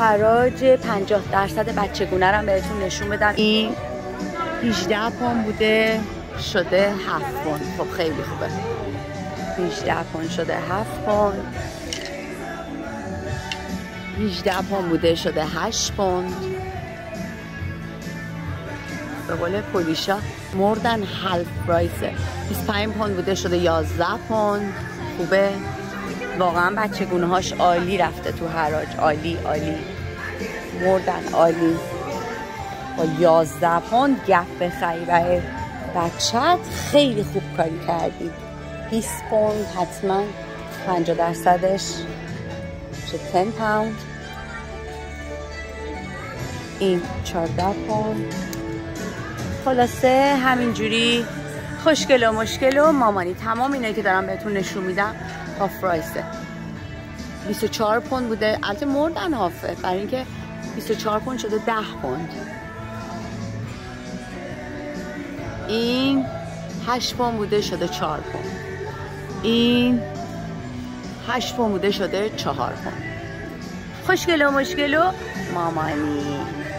حراج 50% بچگونه رو هم بهتون نشون بدم. این 18 پوند بوده شده 7 پوند. خب خیلی خوبه. 18 پوند شده 7 پوند. 18 پوند بوده شده 8 پوند. به قول پولیشا مردن هالف پرایسه. 25 پوند بوده شده 11 پوند. خوبه. واقعا بچگونه هاش عالی رفته تو حراج. عالی عالی. مردن عالی. با 11 پوند گپ بخری برای بچت خیلی خوب کاری کردی. 20 پوند حتما 50%ش شد 10 پوند. این 14 پوند. خلاصه همینجوری خوشگل و مشکل و مامانی تمام اینایی که دارم بهتون نشون میدم هاف پرایسه. 24 پوند بوده. البته مردن هافه برای اینکه 24 پوند شده 10 پوند. این 8 پوند بوده شده 4 پوند. این 8 پوند بوده شده 4 پوند. خوشگل و مشکل و مامانی.